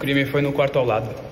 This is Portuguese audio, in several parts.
crime foi no quarto ao lado.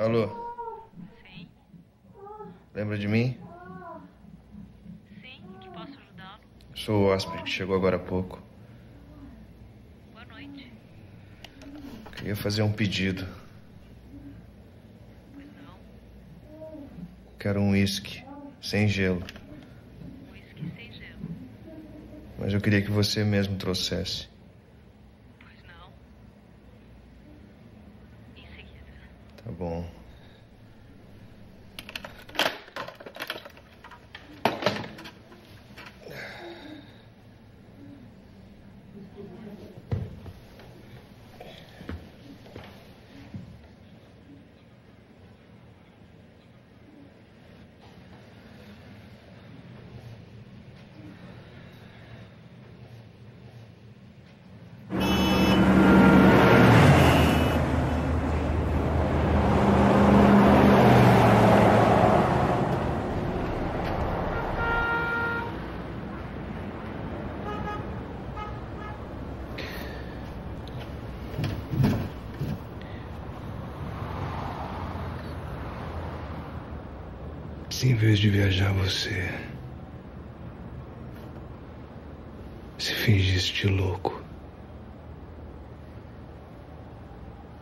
Alô? Sim? Lembra de mim? Sim, que posso ajudá-lo? Sou o hóspede que chegou agora há pouco. Boa noite. Queria fazer um pedido. Pois não? Quero um uísque, sem gelo. Um uísque sem gelo? Mas eu queria que você mesmo trouxesse. Bom. Em vez de viajar, você se fingisse de louco.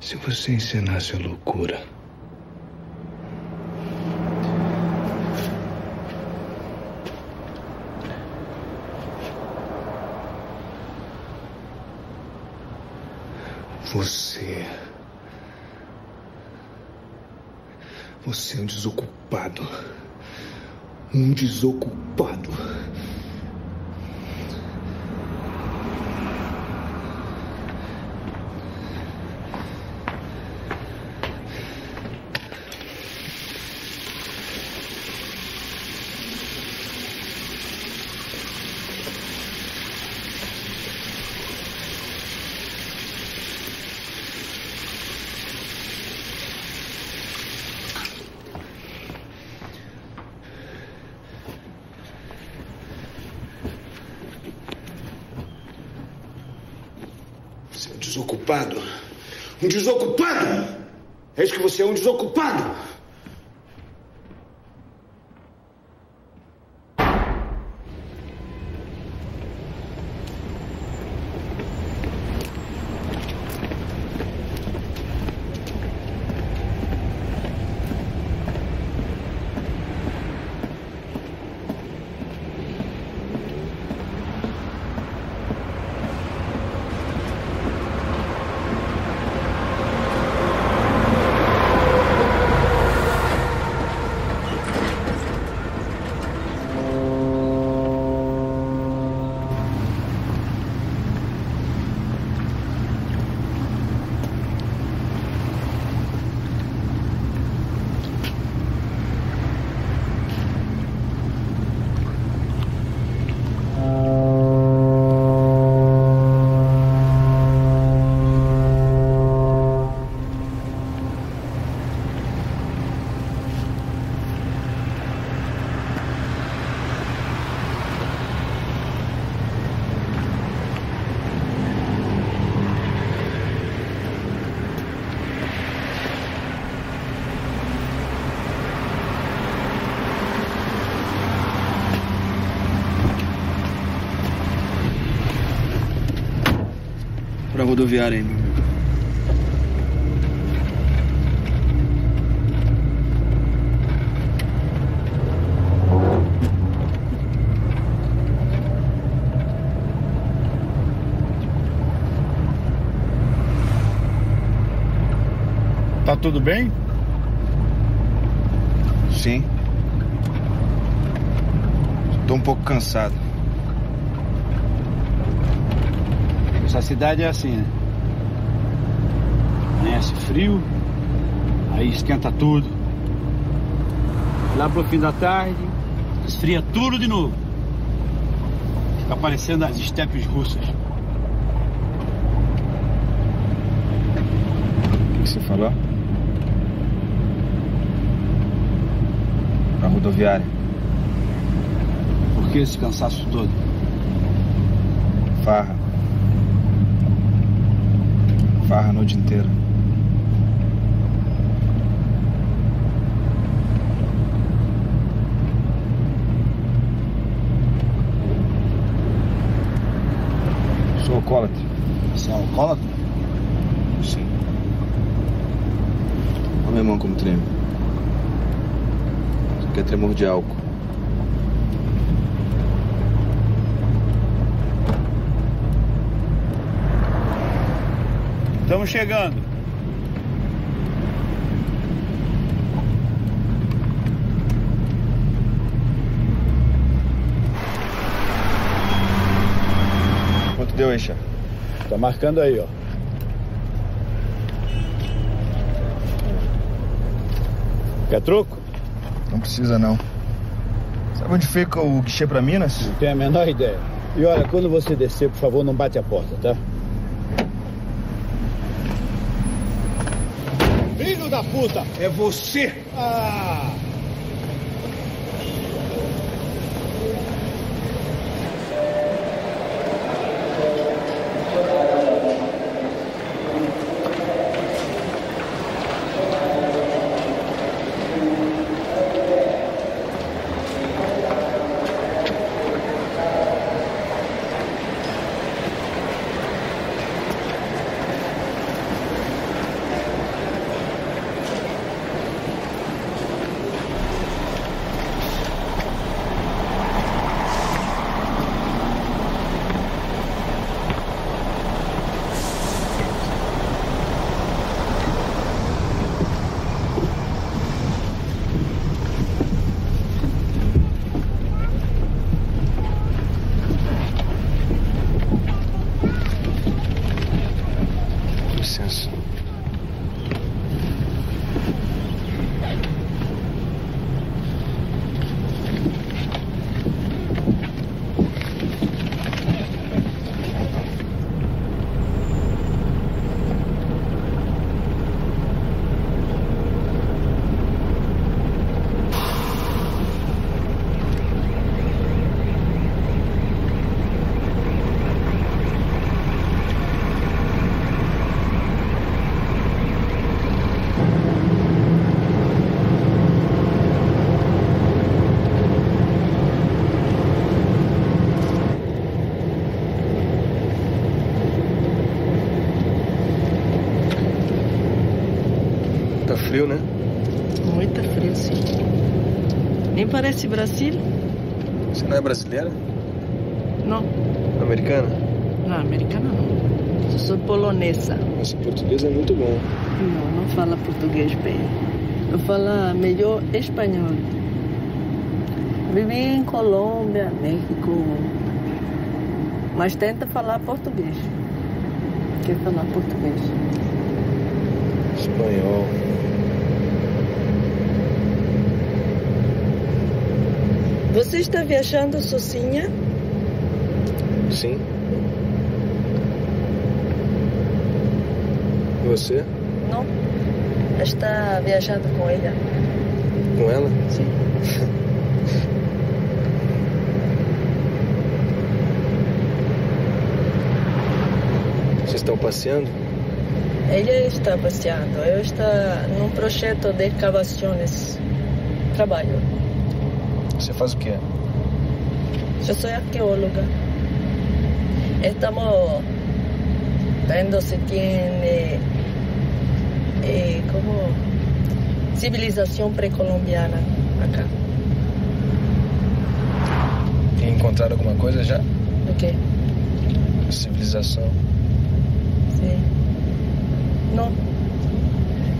Se você encenasse a loucura, você é um desocupado. Um desocupado. Desocupado. Um desocupado! É isso que você é, um desocupado! pra rodoviária ainda. Tá tudo bem? Sim. Tô um pouco cansado. Essa cidade é assim, né? Amanhece frio, aí esquenta tudo. Lá pro fim da tarde, esfria tudo de novo. Fica parecendo as estepes russas. O que você falou? Pra rodoviária. Por que esse cansaço todo? Farra. Farra a noite inteira. Sou alcoólatra. Você é alcoólatra? Sim. Olha minha mão como treme. Isso aqui é tremor de álcool. Estamos chegando. Quanto deu, hein, chefe? Tá marcando aí, ó. Quer troco? Não precisa, não. Sabe onde fica o guichê pra Minas? Não tenho a menor ideia. E olha, quando você descer, por favor, não bate a porta, tá? Da puta, é você! Ah. Frio, né? Muito frio, sim. Nem parece Brasília. Você não é brasileira? Não. Americana? Não, americana não. Eu sou polonesa. Mas o português é muito bom. Não, não fala português bem. Eu falo melhor espanhol. Vivi em Colômbia, México. Mas tenta falar português. Quer falar português? Espanhol. Você está viajando sozinha? Sim. E você? Não. Está viajando com ela. Com ela? Sim. Vocês estão passeando? Ela está passeando. Eu estou num projeto de cavações. Trabalho. Você faz o quê? Eu sou arqueóloga. Estamos tanto se tiene como civilización precolombiana acá. ¿Tem encontrado alguma coisa já? O quê? Civilização. Sim. Não.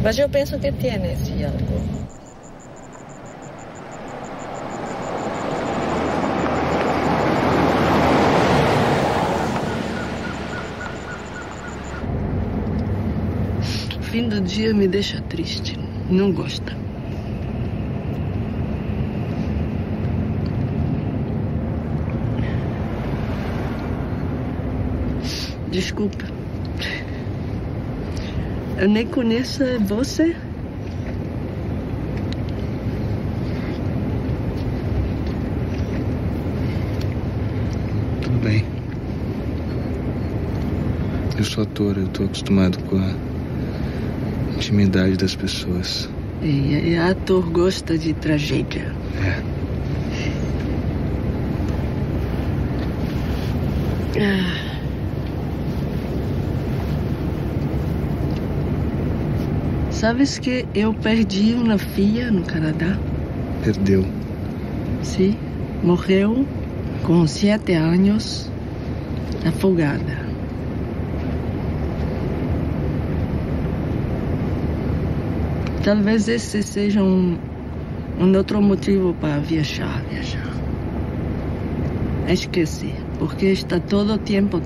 Mas eu penso que tem esse algo. O fim do dia me deixa triste. Não gosta. Desculpa. Eu nem conheço você. Tudo bem. Eu sou ator, eu tô acostumado com a intimidade das pessoas. E ator gosta de tragédia. É. Sabes que eu perdi uma filha no Canadá? Perdeu? Sim. Morreu com 7 anos, afogada. Talvez esse seja um outro motivo para viajar. Esqueci, porque está todo o tempo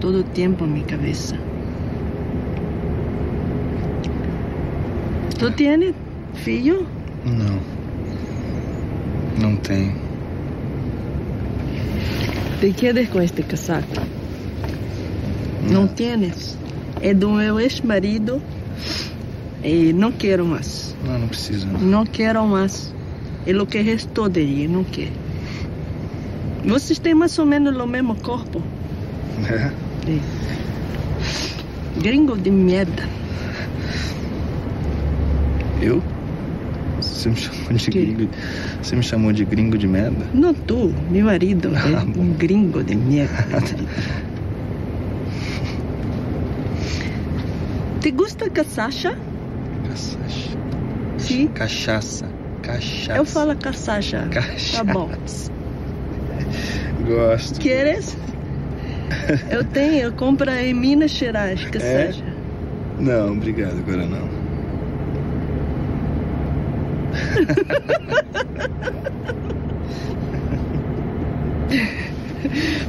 na minha cabeça. Tu tens filho? Não. Não tenho. Te quedas com este casaco? Não tens. É do meu ex-marido. E não quero mais. Não precisa. Não quero mais. É o que restou dele, não quero. Vocês têm mais ou menos o mesmo corpo. É? É. Gringo de merda. Eu? Você me chamou de gringo? Você me chamou de gringo de merda? Não tu, meu marido. Ah, é um gringo de merda. Te gusta cachaça? Cachaça. Sim. Cachaça. Eu falo cachaça. Tá bom. Gosto. Queres? Eu compro em Minas Gerais, cachaça. É? Não, obrigado, agora não.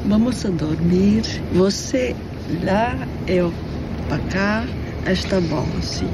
Vamos a dormir. Você lá, eu pra cá. Está bom, sim.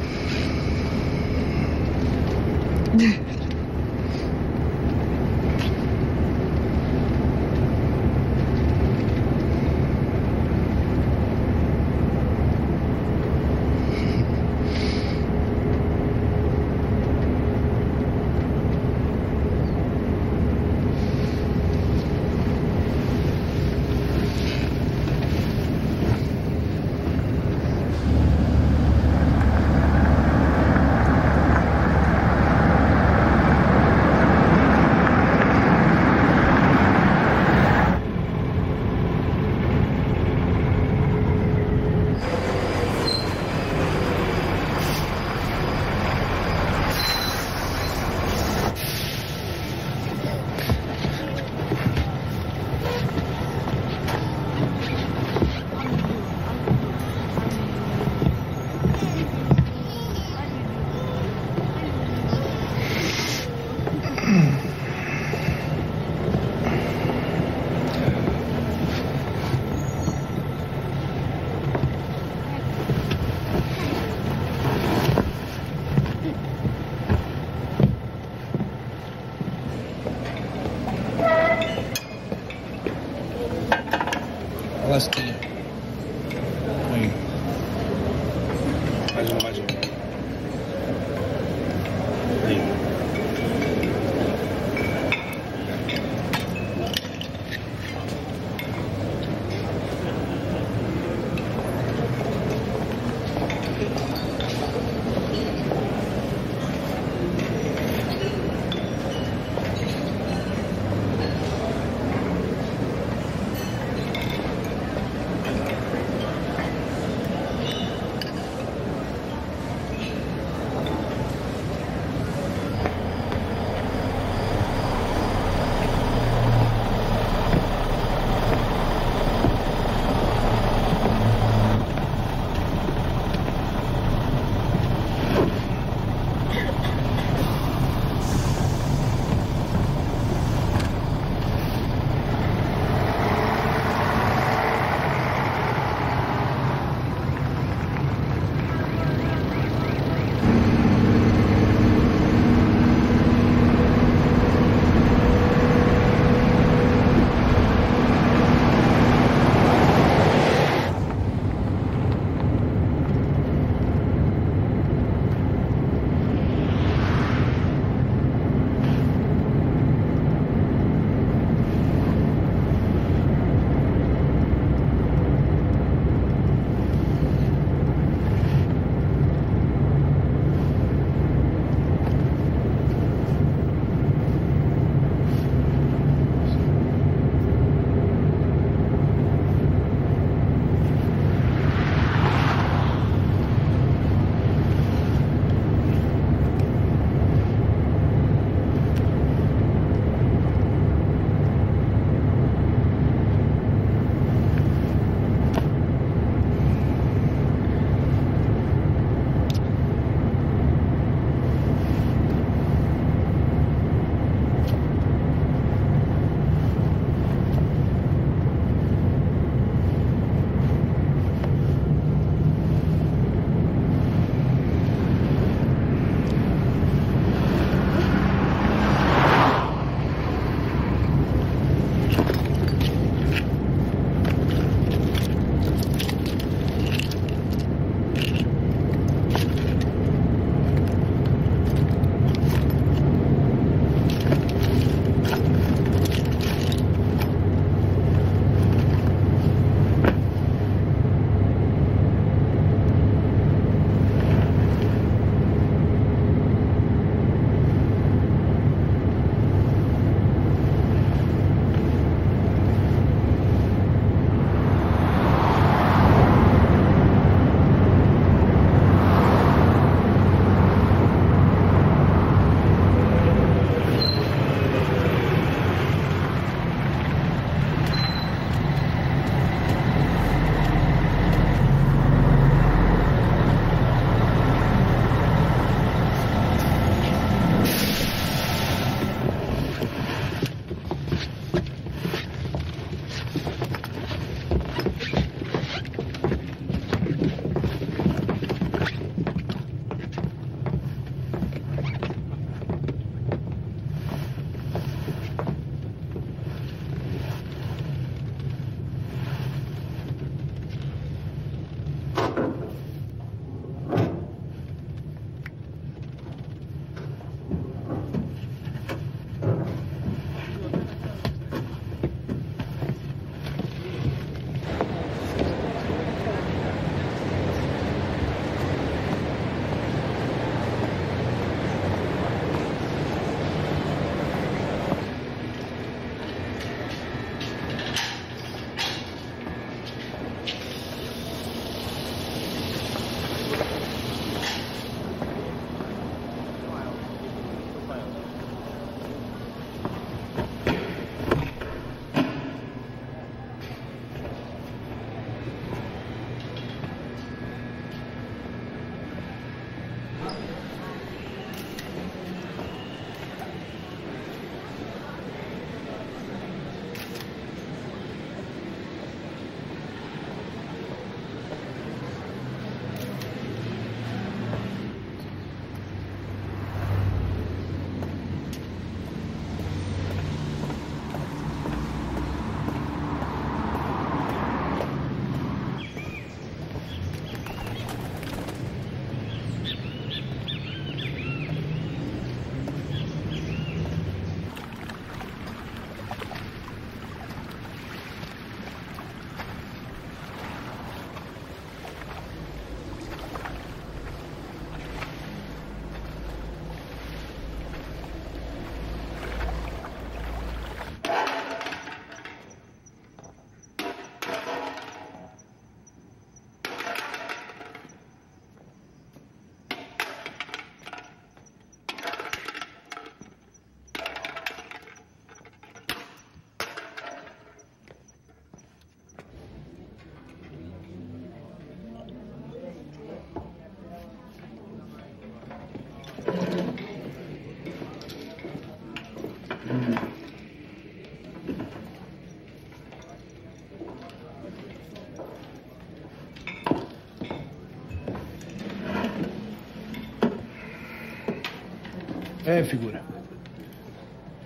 É, figura.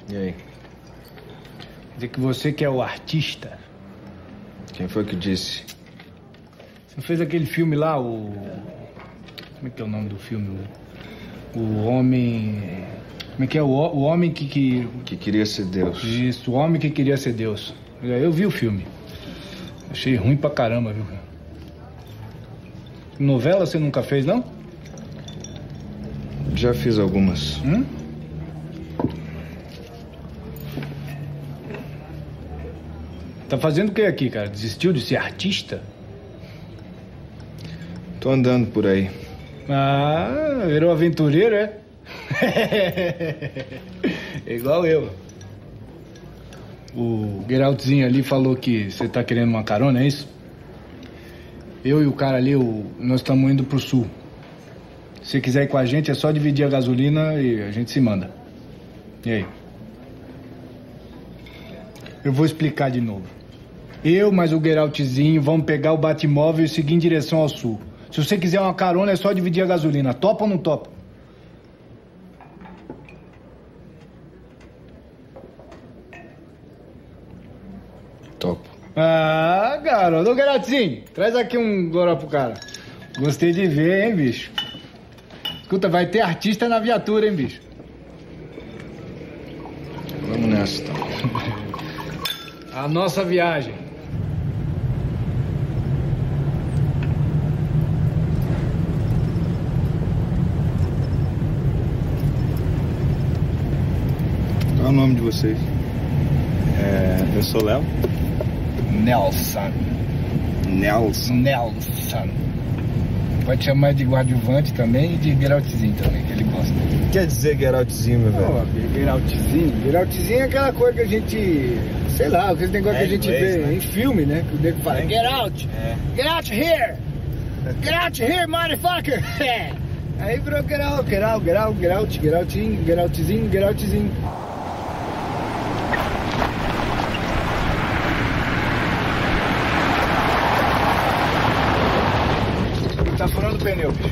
E aí? Dizer que você que é o artista. Quem foi que disse? Você fez aquele filme lá, o... Como é que é o nome do filme? O homem... Como é que é? O homem que... Que queria ser Deus. Isso, o homem que queria ser Deus. Eu vi o filme. Achei ruim pra caramba, viu? Novela você nunca fez, não? Já fiz algumas. Tá fazendo o que aqui, cara? Desistiu de ser artista? Tô andando por aí. Ah, virou aventureiro, é? Igual eu. O Geraldozinho ali falou que você tá querendo uma carona, é isso? Eu e o cara ali, nós estamos indo pro sul. Se quiser ir com a gente, é só dividir a gasolina e a gente se manda. E aí? Eu vou explicar de novo. Eu mais o Geraldozinho vamos pegar o batimóvel e seguir em direção ao sul. Se você quiser uma carona, é só dividir a gasolina. Topa ou não topa? Topo. Ah, garoto. Ô, Geraldozinho, traz aqui um goró pro cara. Gostei de ver, hein, bicho? Escuta, vai ter artista na viatura, hein, bicho? Vamos nessa, então. A nossa viagem. Qual é o nome de vocês? Eu sou Léo. Nelson. Nelson. Nelson. Pode chamar de Guardiuvante também e de Geraldozinho também, que ele gosta. Quer dizer Geraldozinho, meu velho? Oh, Geraldozinho? Geraldozinho é aquela coisa que a gente... Sei lá, aquele negócio que a gente inglês, vê, né? Em filme, né? Que o nego fala, get out! Get out here! Get out here, motherfucker! Aí virou get out, get out, get out, get out, Geraldozinho, Geraldozinho, Geraldozinho. Tá furando o pneu, bicho.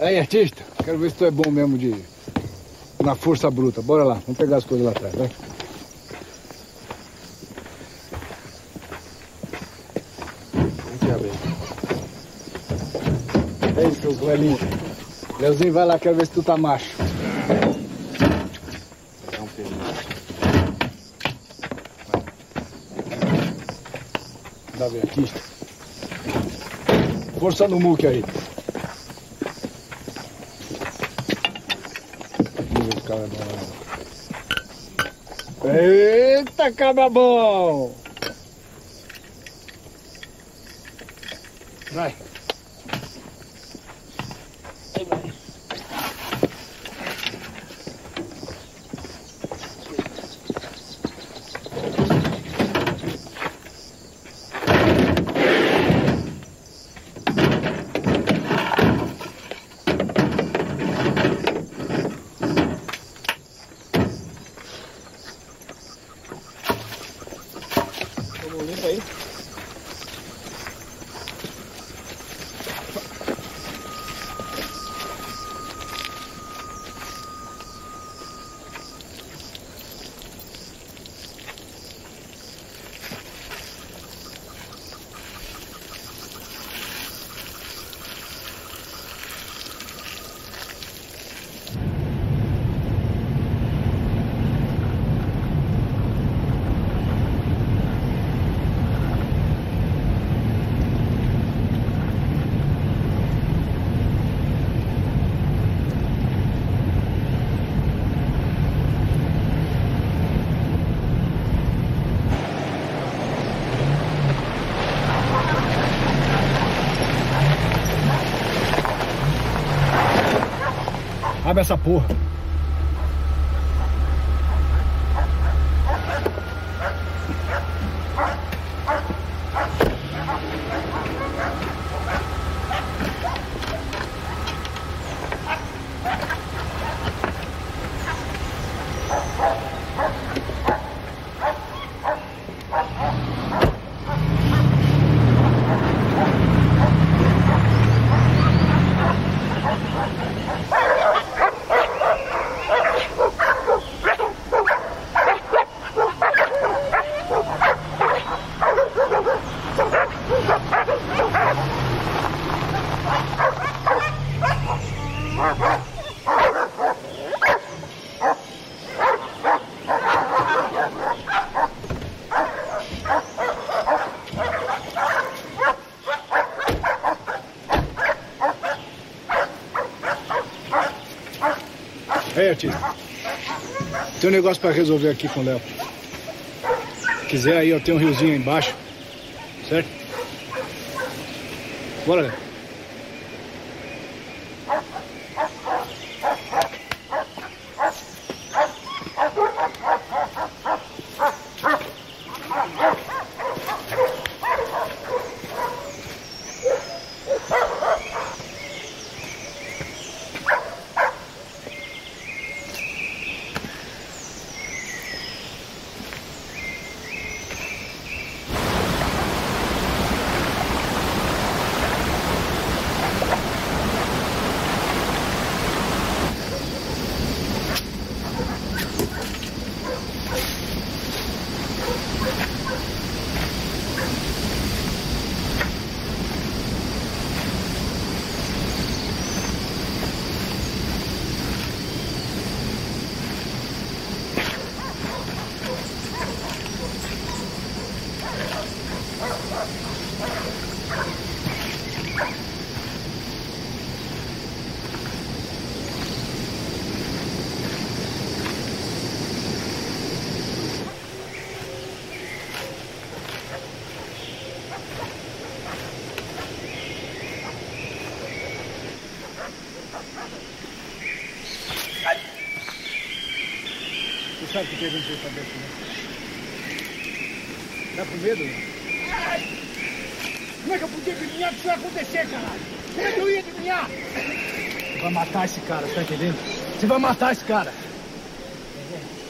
Aí, artista, quero ver se tu é bom mesmo de... Na força bruta. Bora lá, vamos pegar as coisas lá atrás, vai. Leozinho, vai lá, quero ver se tu tá macho. Dá bem aqui. Força no muque aí. Eita, cabra bom! Vai. Essa porra. Véia, tia. Tem um negócio pra resolver aqui com o Léo. Se quiser aí, ó, tem um riozinho aí embaixo. Certo? Bora, Léo. Sabe o que a gente vai fazer aqui, né? Tá com medo? Ai! Como é que eu podia adivinhar que isso ia acontecer, caralho? Como é que eu ia adivinhar? Vai matar esse cara, tá entendendo? Você vai matar esse cara.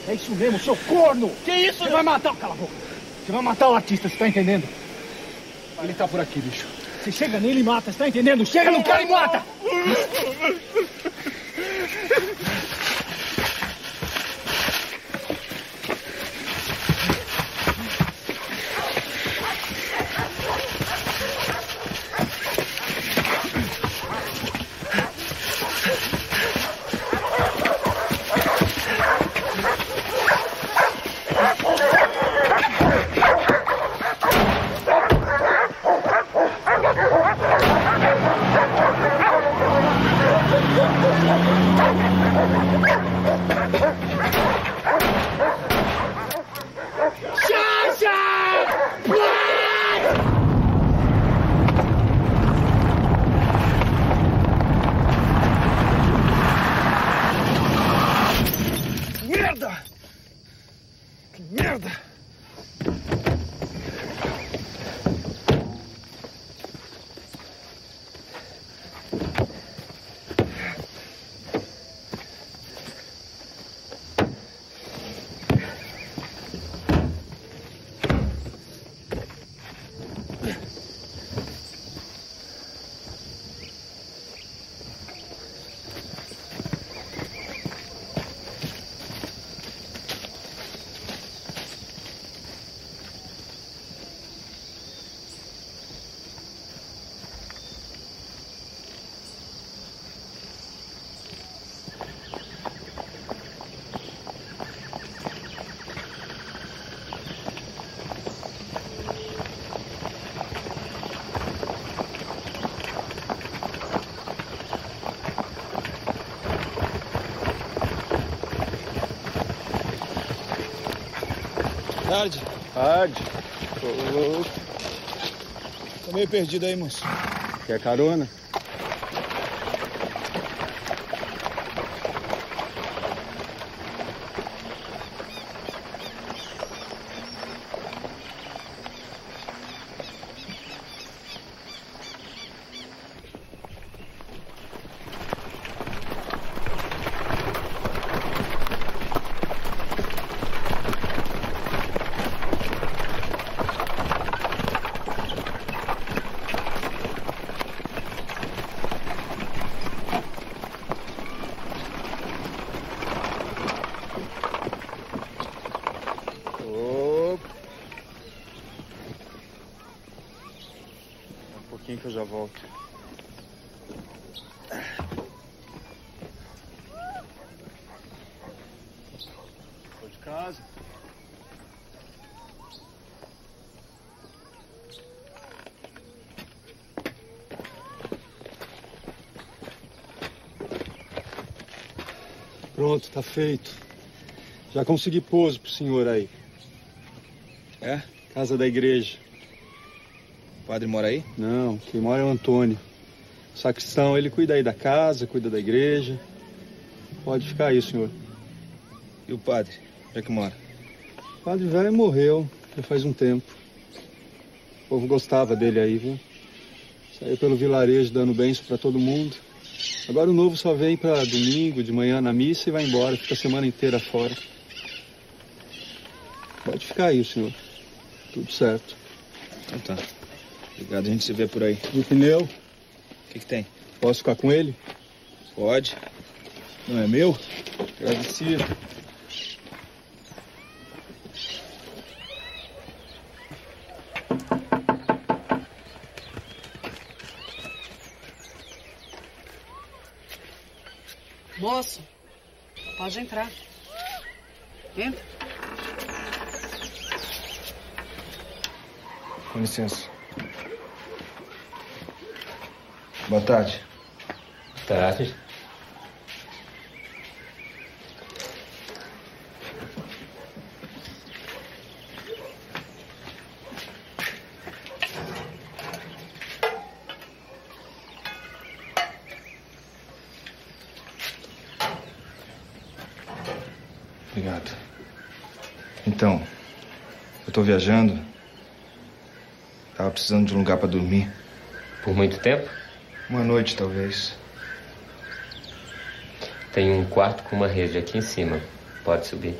É isso mesmo, seu corno! Que isso? Você vai matar... Cala a boca! Você vai matar o artista, você tá entendendo? Ele tá por aqui, bicho. Você chega nele e mata, você tá entendendo? Chega no cara e mata! Tarde. Tarde. Tô meio perdido aí, moço. Quer carona? Que eu já volto. Tô de casa. Pronto, tá feito. Já consegui pouso pro senhor aí. É? Casa da igreja. O padre mora aí? Não, quem mora é o Antônio. O sacristão, ele cuida aí da casa, cuida da igreja. Pode ficar aí, senhor. E o padre, onde é que mora? O padre velho morreu já faz um tempo. O povo gostava dele aí, viu? Saiu pelo vilarejo dando bênção pra todo mundo. Agora o novo só vem pra domingo, de manhã na missa e vai embora. Fica a semana inteira fora. Pode ficar aí, senhor. Tudo certo. Então tá. Obrigado, a gente se vê por aí. E o pneu? O que que tem? Posso ficar com ele? Pode. Não é meu? Agradecido. Moço, pode entrar. Entra. Com licença. Boa tarde. Boa tarde. Obrigado. Então, eu tô viajando. Tava precisando de um lugar pra dormir. Por muito tempo? Uma noite, talvez. Tem um quarto com uma rede aqui em cima. Pode subir.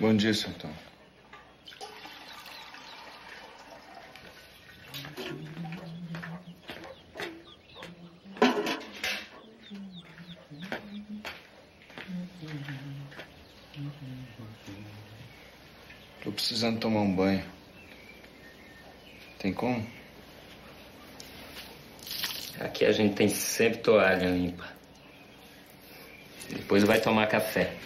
Bom dia, seu Antônio. Tô precisando tomar um banho. Tem como? Aqui a gente tem sempre toalha limpa. Depois vai tomar café.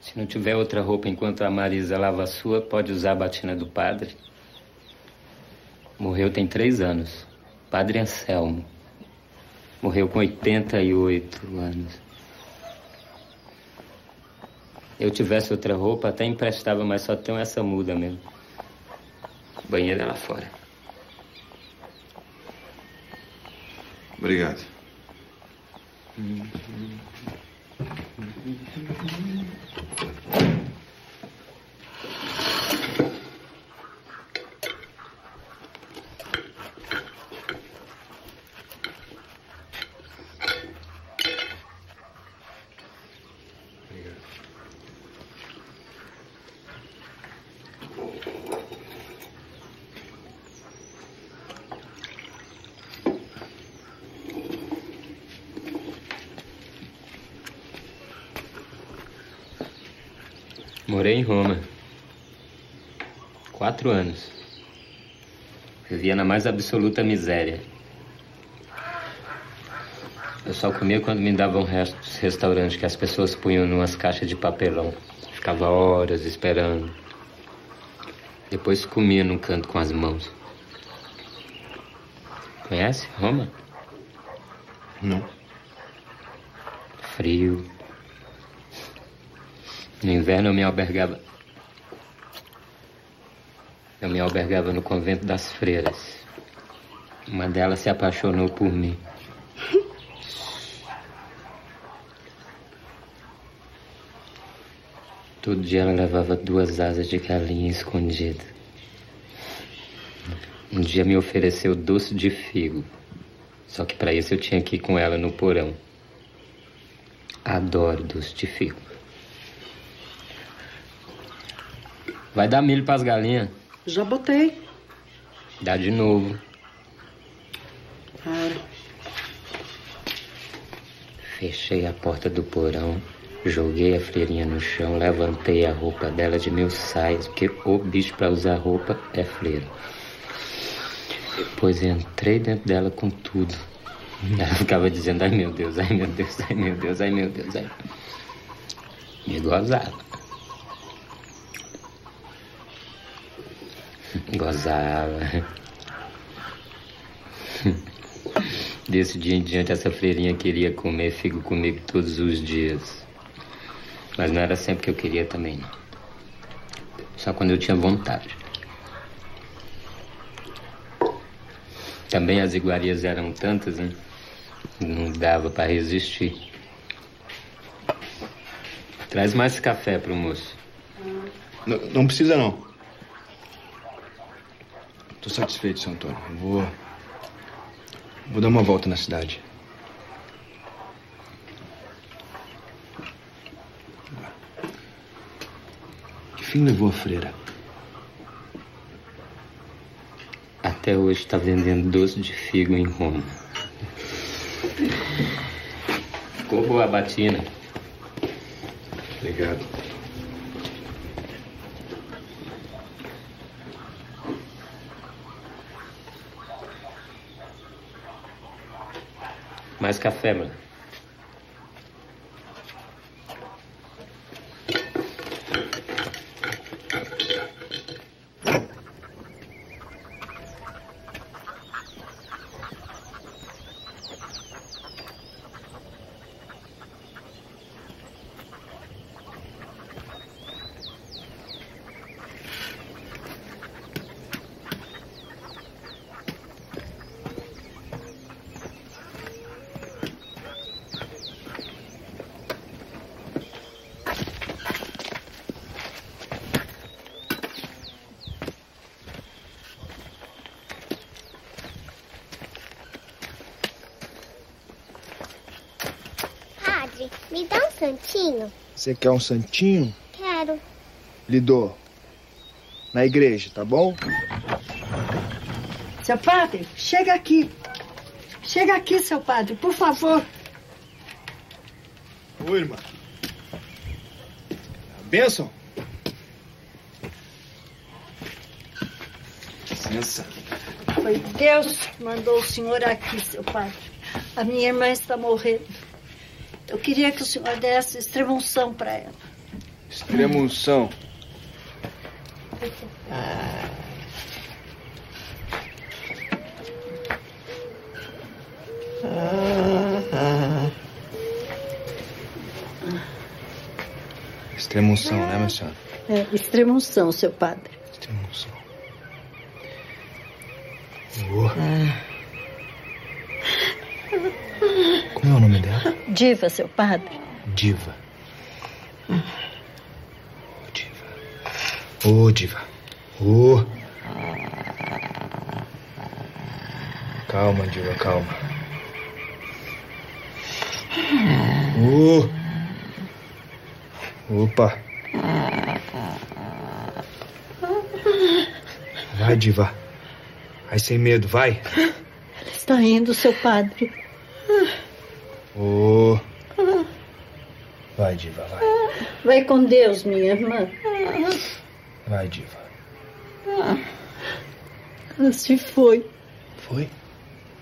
Se não tiver outra roupa enquanto a Marisa lava a sua, pode usar a batina do padre. Morreu tem 3 anos. Padre Anselmo. Morreu com 88 anos. Eu tivesse outra roupa, até emprestava, mas só tenho essa muda mesmo. Banheira lá fora. Obrigado. Morei em Roma. 4 anos. Vivia na mais absoluta miséria. Eu só comia quando me davam resto dos restaurantes que as pessoas punham numas caixas de papelão. Ficava horas esperando. Depois comia num canto com as mãos. Conhece Roma? Não. Frio. No inverno eu me albergava no convento das freiras. Uma delas se apaixonou por mim. Todo dia ela levava 2 asas de galinha escondida. Um dia me ofereceu doce de figo. Só que para isso eu tinha que ir com ela no porão. Adoro doce de figo. Vai dar milho pras galinhas? Já botei. Dá de novo. Claro. Fechei a porta do porão, joguei a freirinha no chão, levantei a roupa dela de meus saias, porque o bicho pra usar roupa é freira. Depois entrei dentro dela com tudo. Ela ficava dizendo, ai meu Deus, ai meu Deus, ai meu Deus, ai meu Deus, ai. Me gozava. Gozava. Desse dia em diante, essa freirinha queria comer figo comigo todos os dias. Mas não era sempre que eu queria também, não. Só quando eu tinha vontade. Também as iguarias eram tantas, hein? Não dava pra resistir. Traz mais café pro moço. Não, não precisa, não. Tô satisfeito, seu Antônio. Vou dar uma volta na cidade. Que fim levou a freira? Até hoje está vendendo doce de figo em Roma. Ficou boa a batina. Obrigado. Mais café, mano. Padre, me dá um santinho. Você quer um santinho? Quero. Lhe dou. Na igreja, tá bom? Seu padre, chega aqui. Chega aqui, seu padre, por favor. Oi, irmã. A bênção? Licença. Foi Deus que mandou o senhor aqui, seu padre. A minha irmã está morrendo. Eu queria que o senhor desse extrema-unção para ela. Extrema-unção? Ah. Extrema-unção, né, minha senhora? É, extrema-unção, seu padre. Extrema-unção. Como é o nome dela? Diva, seu padre. Diva. Diva. Ô, Diva. Ô. Calma, Diva, calma. Ô. Opa! Vai, Diva. Vai sem medo, vai. Ela está indo, seu padre. Oh. Vai, Diva, vai. Vai com Deus, minha irmã. Vai, Diva. Ela se foi. Foi?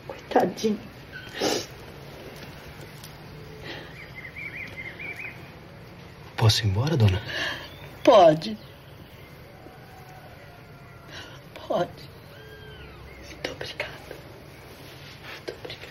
Coitadinha. Posso ir embora, dona? Pode. Pode. Muito obrigada. Muito obrigada.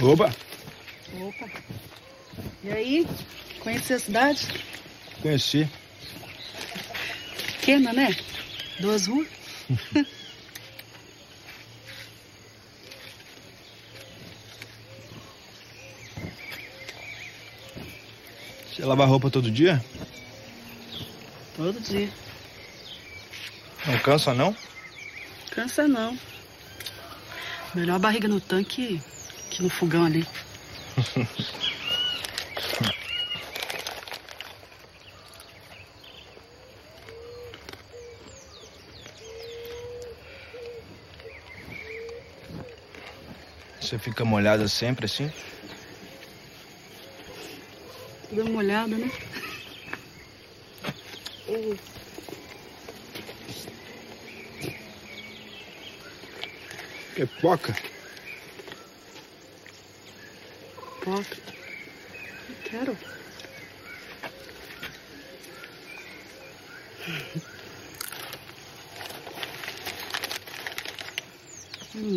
Oba! Opa! E aí? Conheci a cidade? Conheci. Pequena, né? 2 ruas. Você lava roupa todo dia? Todo dia. Não cansa, não? Cansa, não. Melhor a barriga no tanque... no fogão ali. Você fica molhada sempre assim? Deu uma molhada, né? Pipoca. Não quero.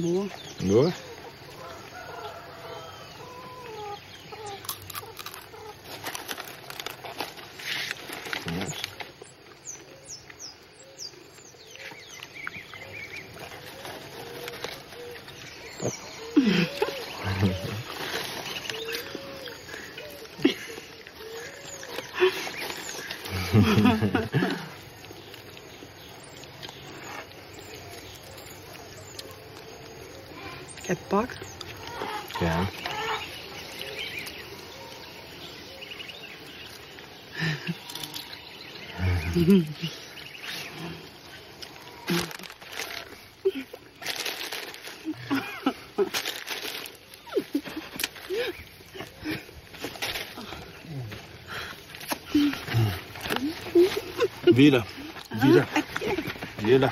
Boa. Boa? Quer pipoca? Quer. Vira, vira, vira.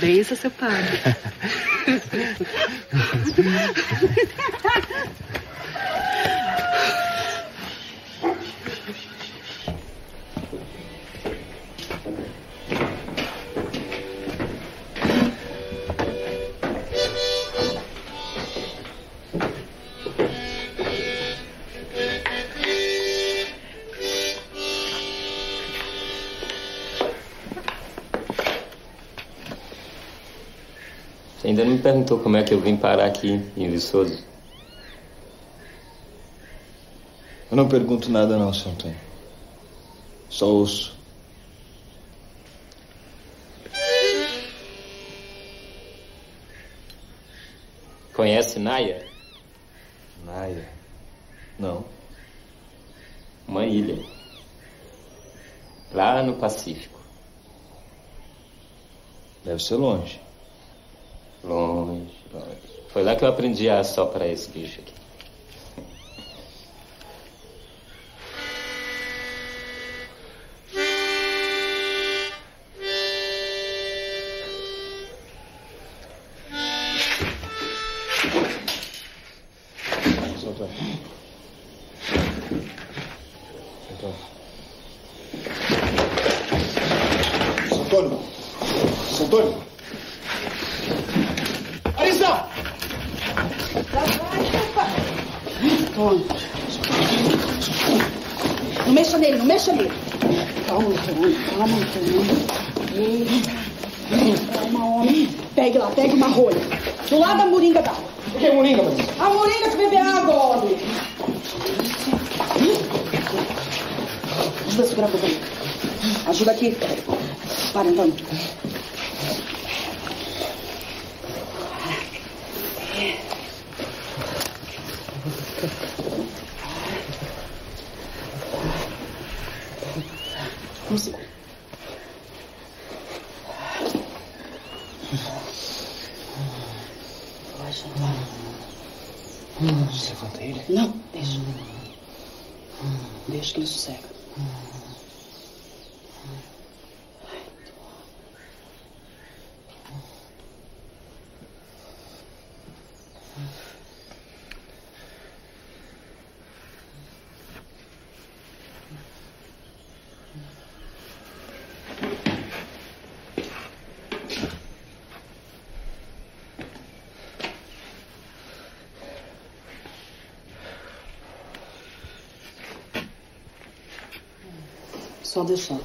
Bença, seu padre. Ainda não me perguntou como é que eu vim parar aqui em Luiz Sousa. Eu não pergunto nada não, seu Antônio. Só ouço. Conhece Naia? Naia? Não. Uma ilha. Lá no Pacífico. Deve ser longe. Longe, longe. Foi lá que eu aprendi a assoprar esse bicho aqui. Só deixar.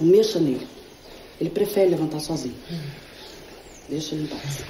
Não mexa nele. Ele prefere levantar sozinho. Deixa ele em paz.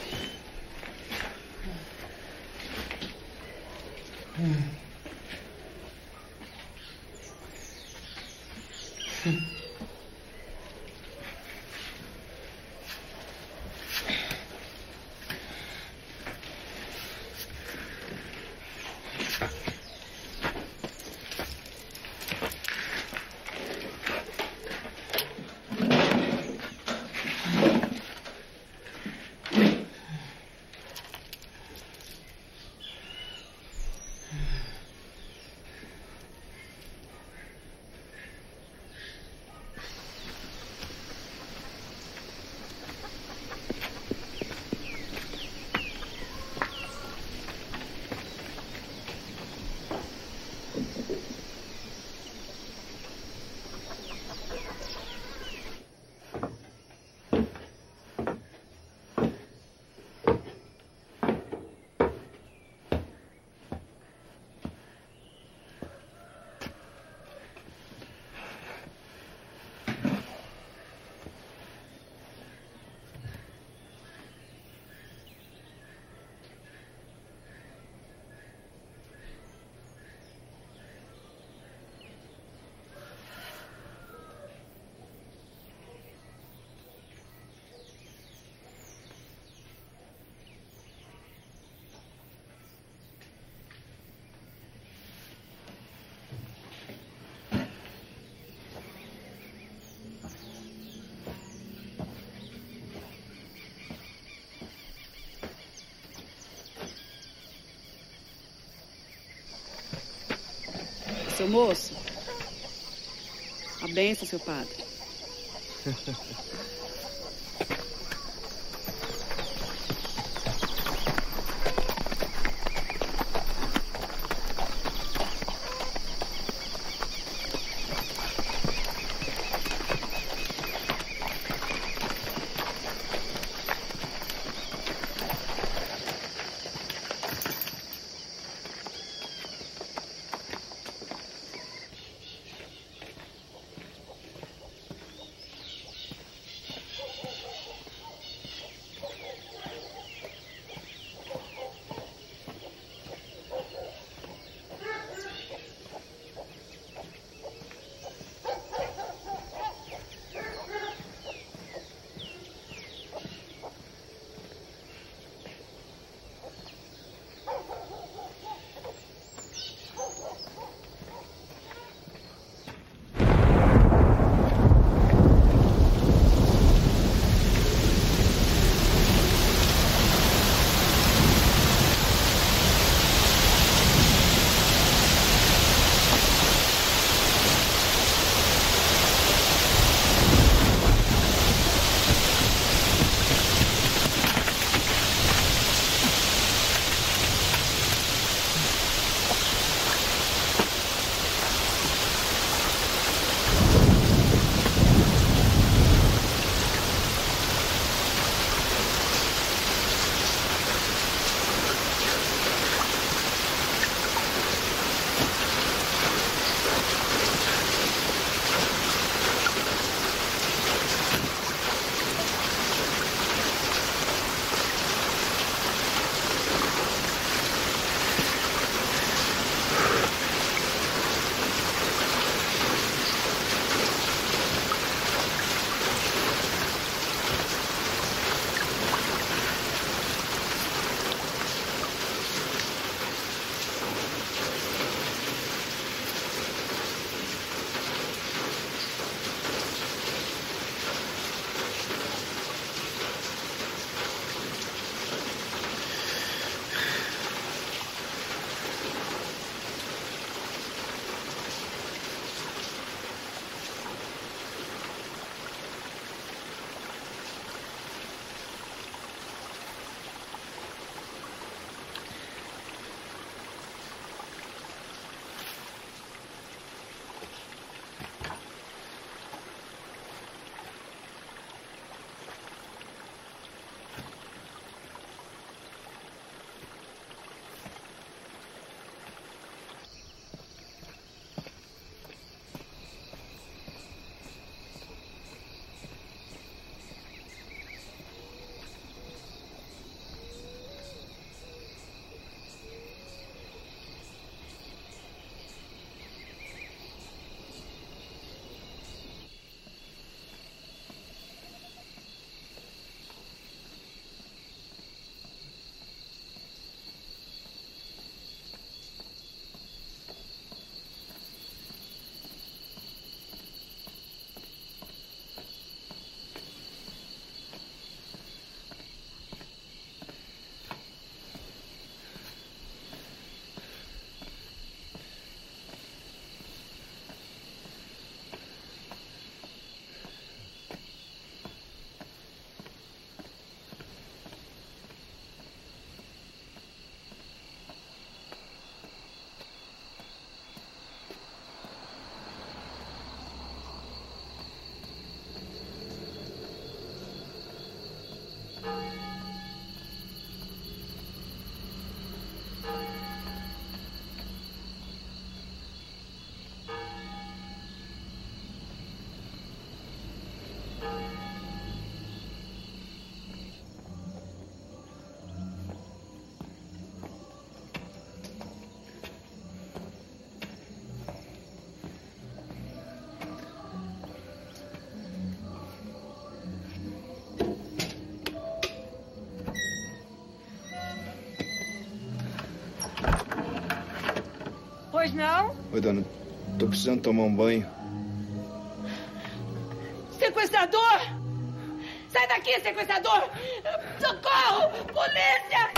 Seu moço, A bênção, seu padre. Pois não? Oi, dona. Tô precisando tomar um banho. Sequestrador! Sai daqui, sequestrador! Socorro! Polícia!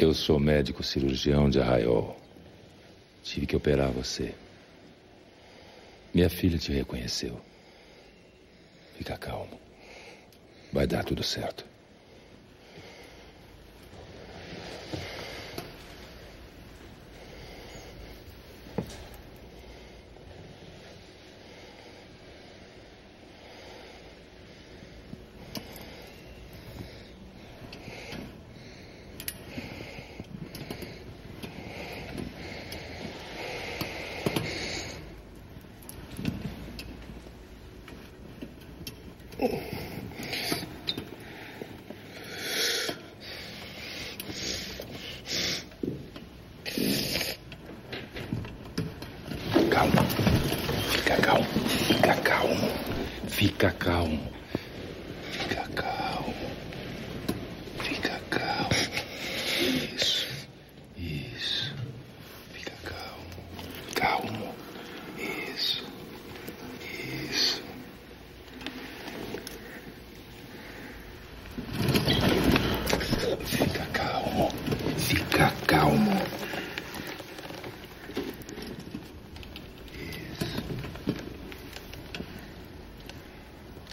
Eu sou médico cirurgião de Arraiol. Tive que operar você. Minha filha te reconheceu. Fica calmo. Vai dar tudo certo.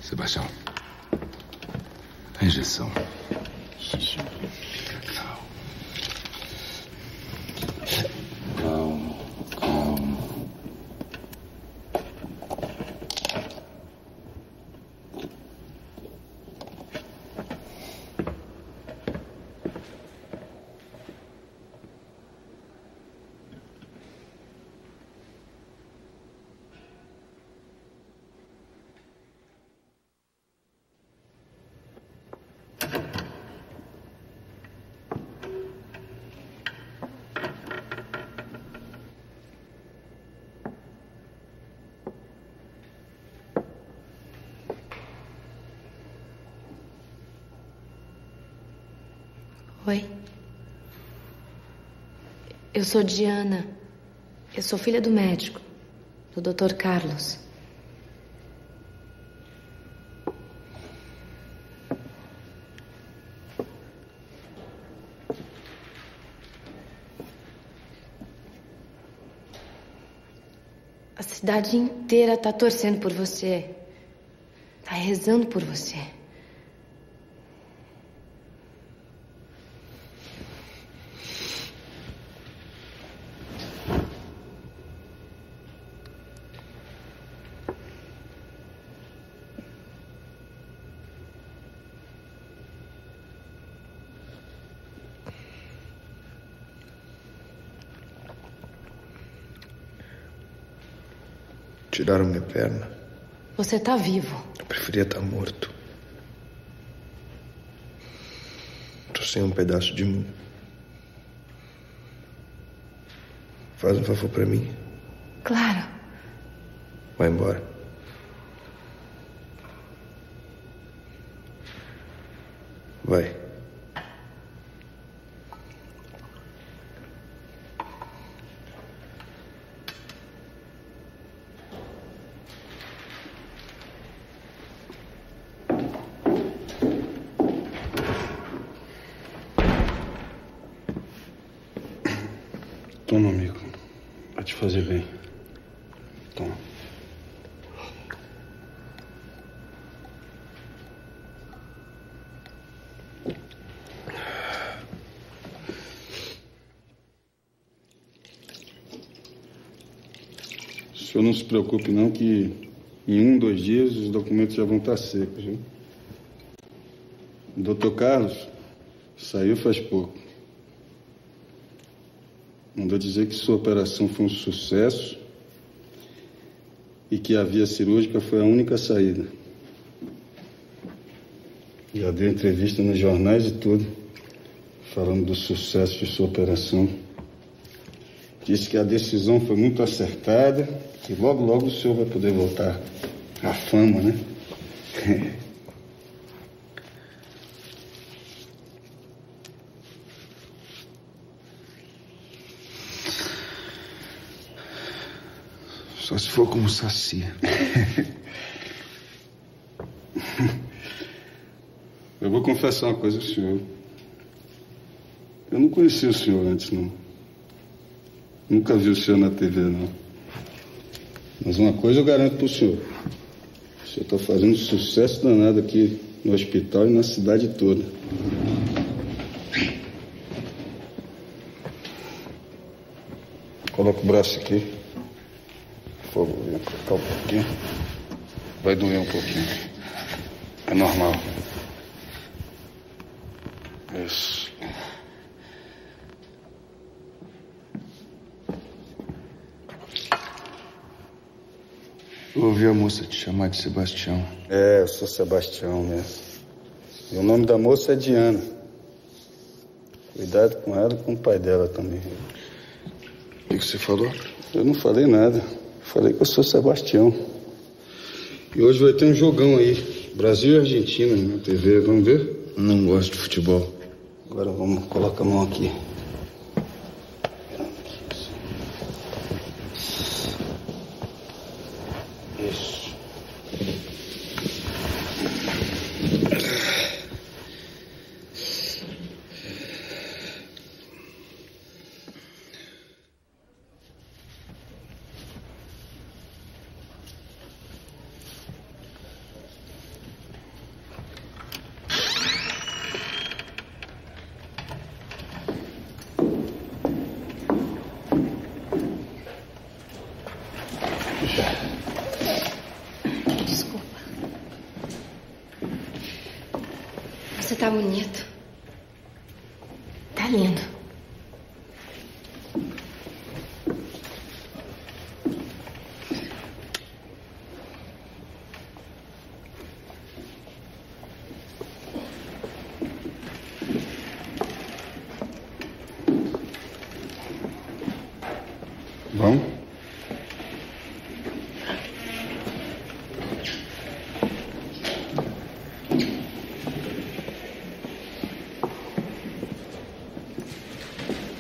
Sebastião, a injeção. Calmo. Calmo. Oi. Eu sou Diana. Eu sou filha do médico, do Dr. Carlos. A cidade inteira está torcendo por você. Está rezando por você. Tiraram minha perna. Você tá vivo. Eu preferia estar morto. Tô sem um pedaço de mim. Faz um favor pra mim. Claro. Vai embora. Vai. Toma, amigo. Vai te fazer bem. Toma. O senhor não se preocupe, não, que em 1, 2 dias os documentos já vão estar secos, viu? O Dr. Carlos saiu faz pouco. Mandou dizer que sua operação foi um sucesso e que a via cirúrgica foi a única saída. Já deu entrevista nos jornais e tudo, falando do sucesso de sua operação. Disse que a decisão foi muito acertada, que logo, logo o senhor vai poder voltar à fama, né? Só se for como saci. Eu vou confessar uma coisa ao senhor. Eu não conhecia o senhor antes, não. Nunca vi o senhor na TV, não. Mas uma coisa eu garanto para o senhor. O senhor está fazendo sucesso danado aqui no hospital e na cidade toda. Coloca o braço aqui. Por favor, vem colocar um pouquinho. Vai doer um pouquinho. É normal. Isso. Eu ouvi a moça te chamar de Sebastião. É, eu sou Sebastião mesmo. E o nome da moça é Diana. Cuidado com ela e com o pai dela também. O que você falou? Eu não falei nada. Falei que eu sou Sebastião. E hoje vai ter um jogão aí. Brasil e Argentina na TV. Vamos ver? Não gosto de futebol. Agora vamos colocar a mão aqui.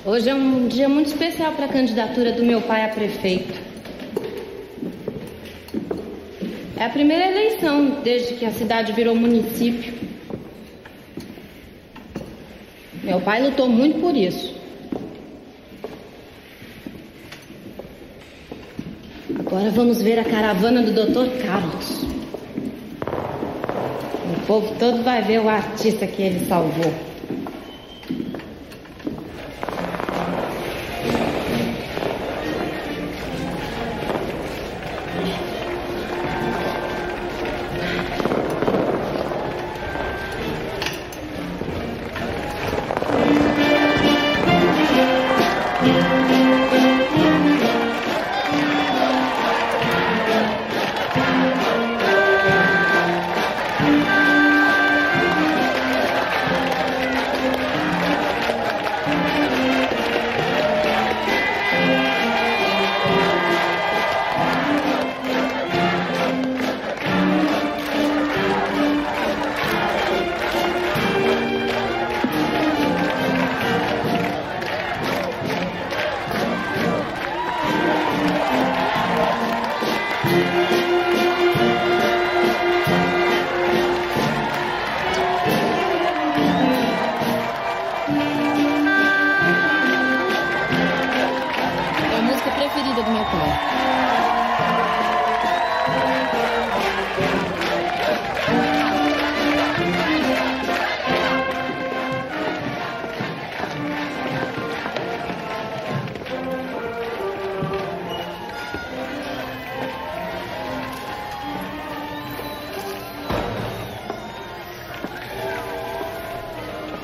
Hoje é um dia muito especial para a candidatura do meu pai a prefeito. É a primeira eleição desde que a cidade virou município. Meu pai lutou muito por isso. Agora vamos ver a caravana do Dr. Carlos. O povo todo vai ver o artista que ele salvou.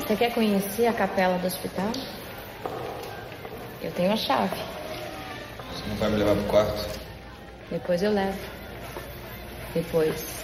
Você quer conhecer a capela do hospital? Eu tenho a chave. Você não vai me levar pro quarto? Depois eu levo. Depois.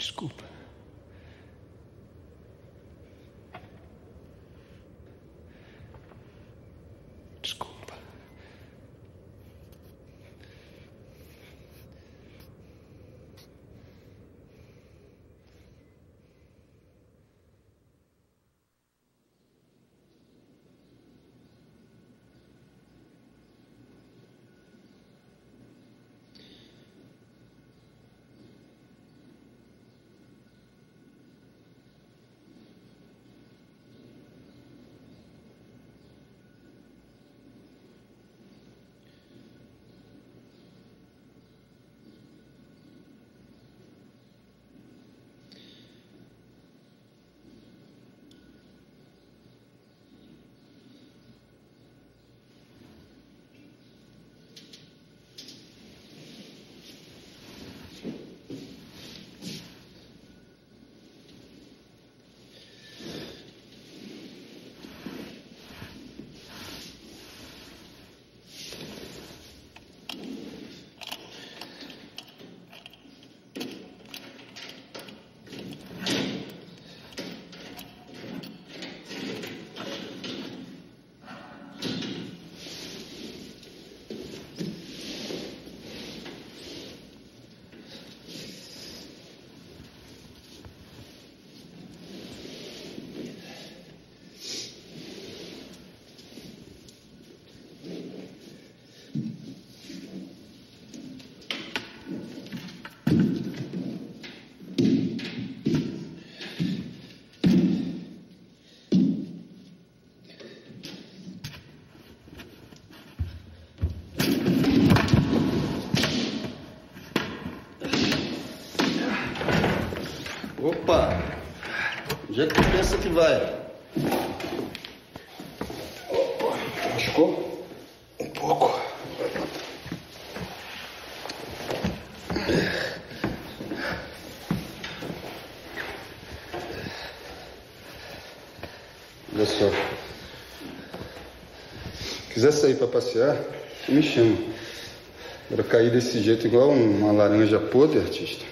Desculpa. Desculpa. Opa! Onde é que tu pensa que vai? Machucou? Um pouco. Olha só. Se quiser sair pra passear, tu me chama. Pra cair desse jeito igual uma laranja podre, artista.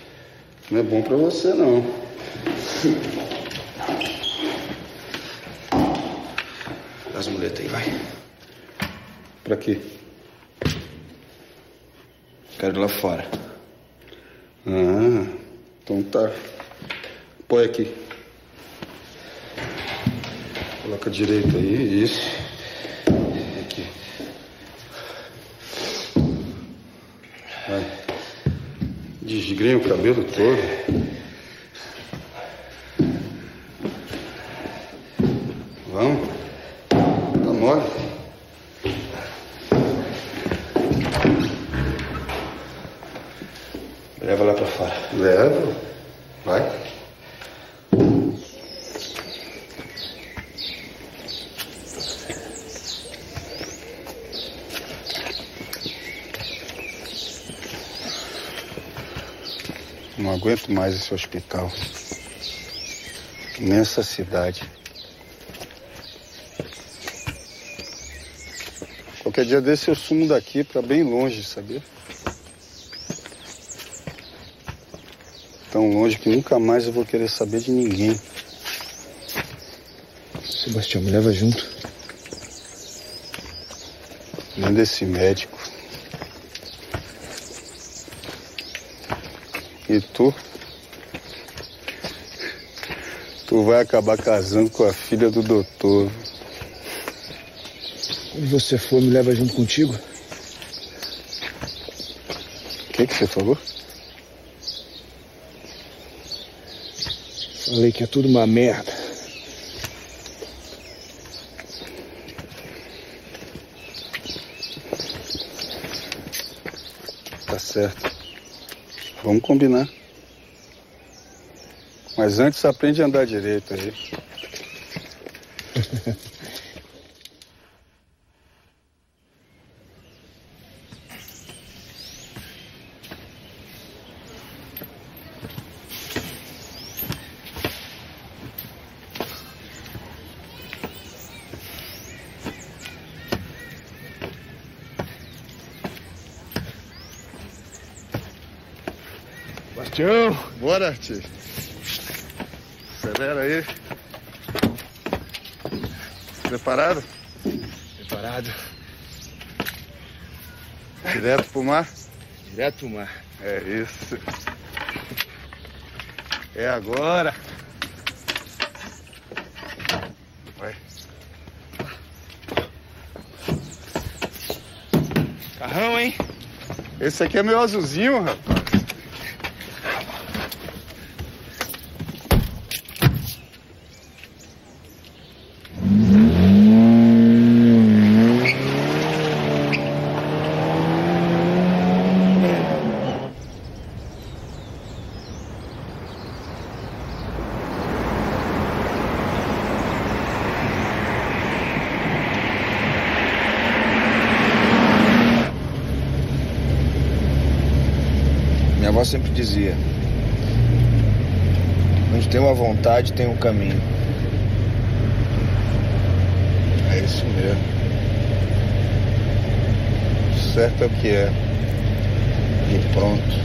Não é bom pra você, não. As muletas aí, vai. Pra quê? Quero ir lá fora. Ah, então tá. Põe aqui. Coloca direito aí, isso. Aqui. Vai. Desgrenha o cabelo todo. Vamos? Tá mole? Leva lá pra fora. Leva. Vai. Não aguento mais esse hospital. Nessa cidade. Qualquer dia desse eu sumo daqui para bem longe, sabia? Tão longe que nunca mais eu vou querer saber de ninguém. Sebastião, me leva junto. Manda esse médico. E tu? Tu vai acabar casando com a filha do doutor. Quando você for, me leva junto contigo. O que você falou? Falei que é tudo uma merda. Tá certo. Vamos combinar. Mas antes aprende a andar direito aí. Sebastião! Bora, tio! Acelera aí! Preparado? Preparado! Direto pro mar? Direto pro mar! É isso! É agora! Vai! Carrão, hein? Esse aqui é meu azulzinho, rapaz! Sempre dizia: onde tem uma vontade, tem um caminho. É isso mesmo. O certo é o que é. E pronto.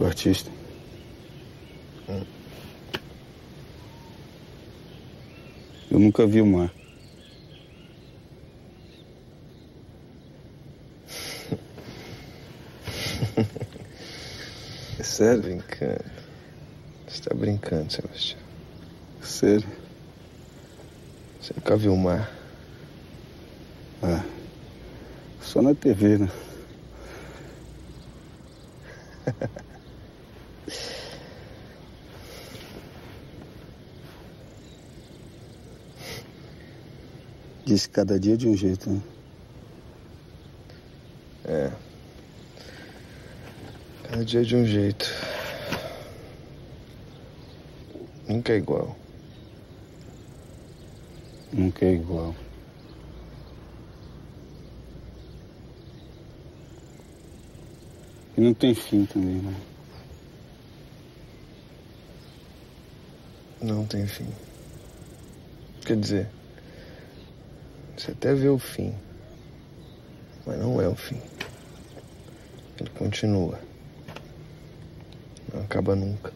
Artista. Eu nunca vi o mar. É sério? Brincando. Você tá brincando, Sebastião. É sério? Você nunca viu o mar? Ah, só na TV, né? Diz que cada dia de um jeito, né? É. Cada dia de um jeito. Nunca é igual. Nunca é igual. E não tem fim também, né? Não tem fim. Quer dizer... você até vê o fim, mas não é o fim. Ele continua. Não acaba nunca.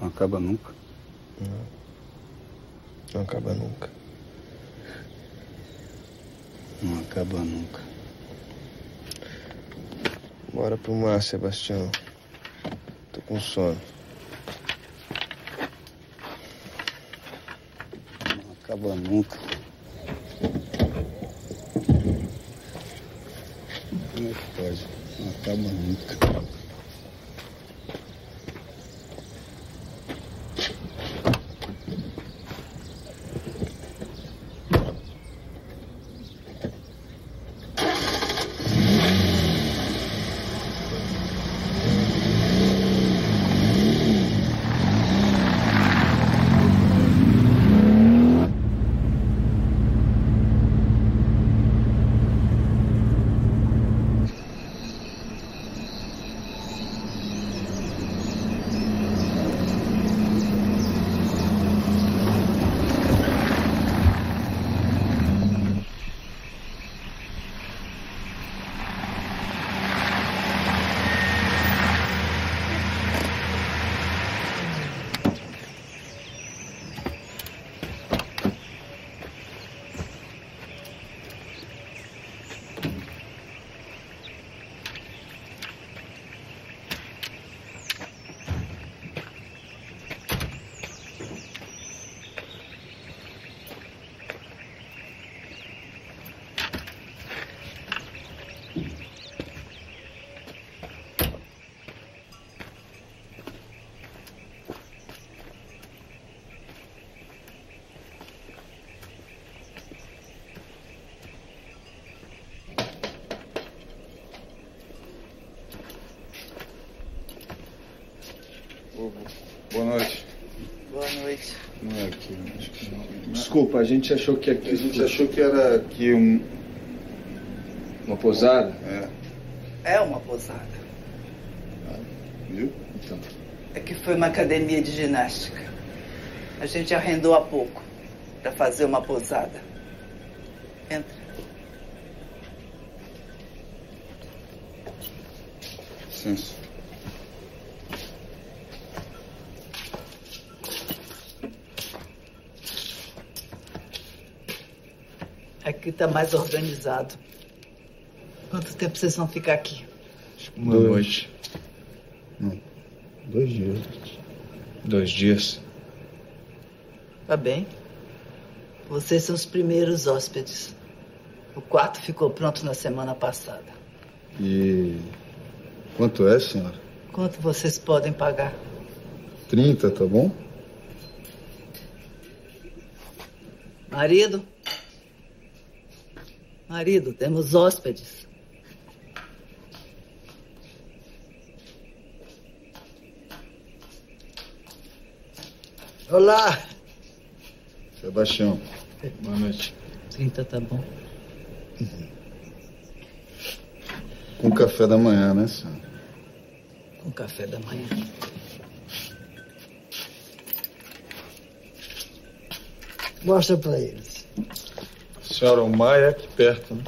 Não acaba nunca? Não. Não acaba nunca. Não acaba nunca. Bora pro mar, Sebastião. Tô com sono. acaba nunca. Como é que pode? Não acaba nunca. Boa noite. Boa noite. Não é aqui, acho que não. Desculpa, a gente achou que aqui... A gente achou que era aqui uma pousada. É uma pousada. Ah, viu? Então. É que foi uma academia de ginástica. A gente arrendou há pouco para fazer uma pousada. Entra. Licença. Aqui está mais organizado. Quanto tempo vocês vão ficar aqui? Uma noite. Não. 2 dias. 2 dias. Tá bem. Vocês são os primeiros hóspedes. O quarto ficou pronto na semana passada. E quanto é, senhora? Quanto vocês podem pagar? 30, tá bom? Marido? Marido, temos hóspedes. Olá! Sebastião. Boa noite. 30 tá bom. Com café da manhã, né, senhora? Com café da manhã. Mostra pra eles. Senhora, o mar é aqui perto, né?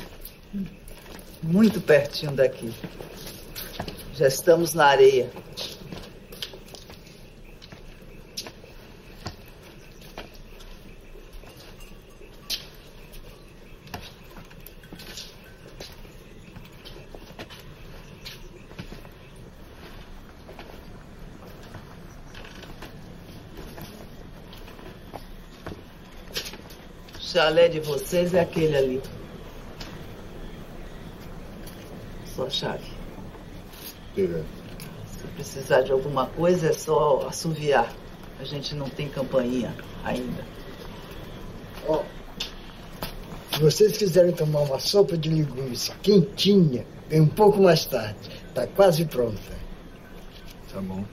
Muito pertinho daqui. Já estamos na areia. O chalé de vocês é aquele ali. Só chave. Obrigado. Se precisar de alguma coisa, é só assoviar. A gente não tem campainha ainda. Ó, se vocês quiserem tomar uma sopa de linguiça quentinha, vem um pouco mais tarde. Tá quase pronta. Tá bom.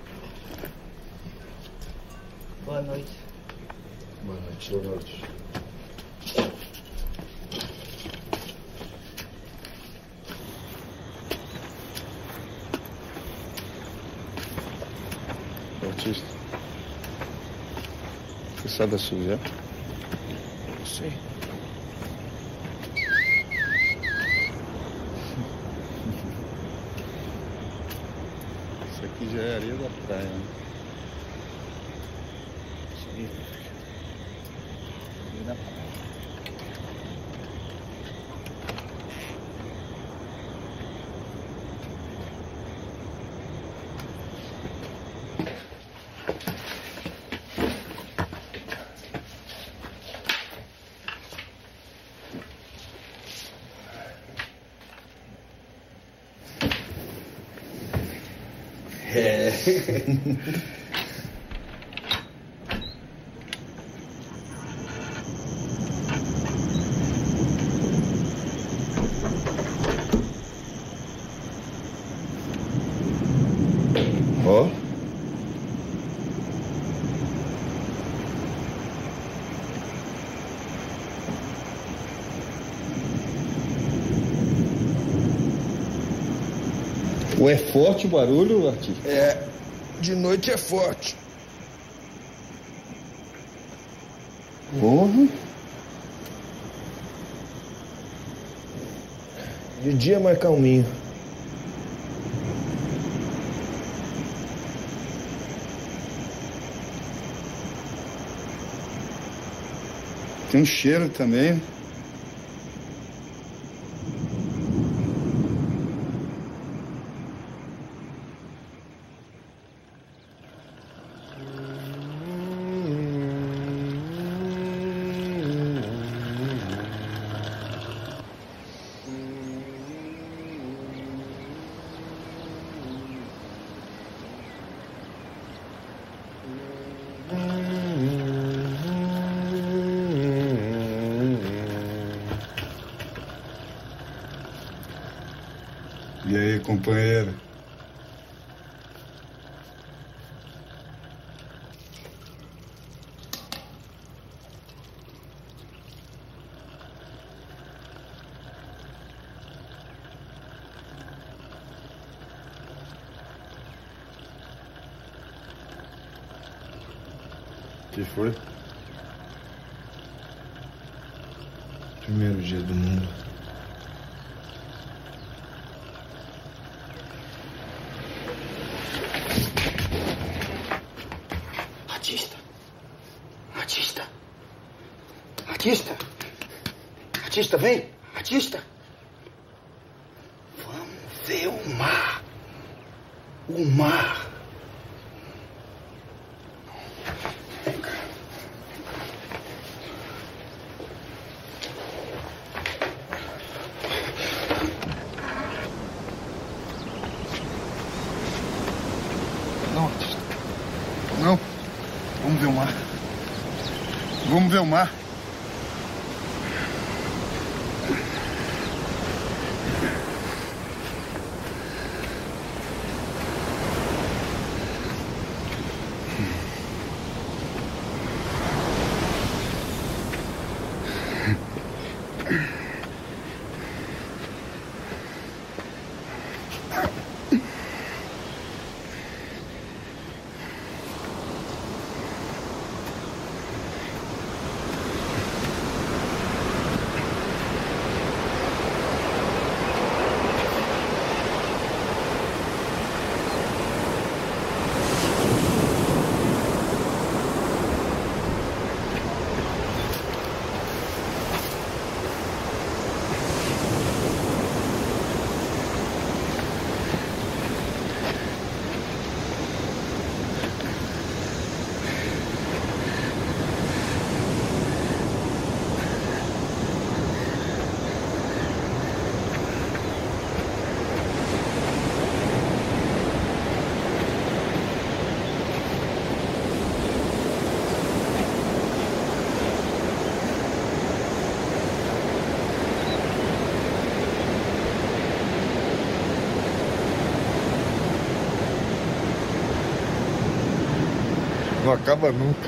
Boa noite. Boa noite. Boa noite. Você sabe a suja? Não sei. Isso aqui já é areia da praia, né? Isso aí. Areia da praia. Ó. Ou é forte o barulho, Arthur? É, de noite é forte. Porra. De dia é mais calminho. Tem um cheiro também. E aí, companheira? Que foi? Primeiro dia do mundo. Artista! Artista, vem! Artista! Vamos ver o mar! O mar! Vem cá! Não, artista! Não! Vamos ver o mar! Vamos ver o mar! Não acaba nunca.